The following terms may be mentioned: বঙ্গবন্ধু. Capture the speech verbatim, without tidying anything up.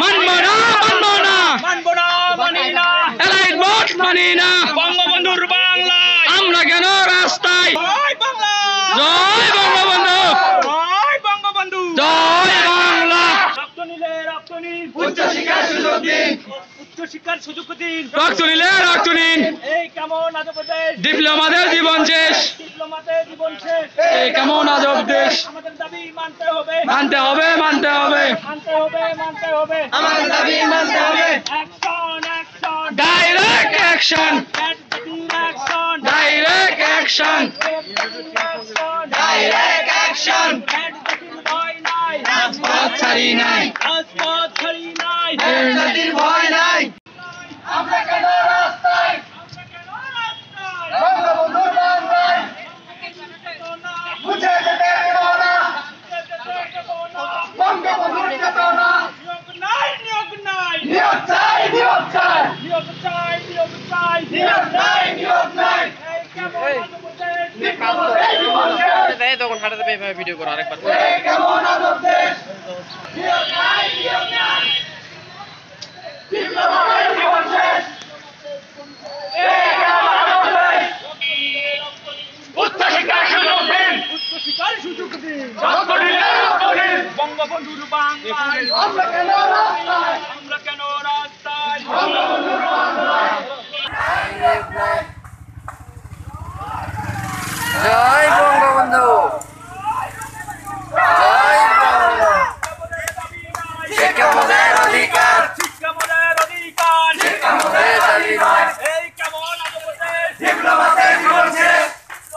মানবনা মানবনা মানবনা মানিনা elite vote মানিনা বঙ্গবন্ধুর বাংলা আমরা কেন রাস্তায় জয় বাংলা জয় বঙ্গবন্ধু জয় বঙ্গবন্ধু জয় বাংলা রক্ত নিলে রক্ত নিন উচ্চ শিক্ষার সুযোগ দিন উচ্চ শিক্ষার সুযোগ দিন রক্ত নিলে রক্ত নিন এই কেমন আজব দেশ ডিপ্লোমাদের জীবন শেষ ডিপ্লোমাদের জীবন শেষ এই কেমন আজব দেশ আমাদের দাবি মানতে হবে মানতে হবে মানতে হবে Direct action! Direct action! Direct action! Passport thirty-nine! Passport thirty-nine! There's nothing boy nine! Video को आरेख पर जय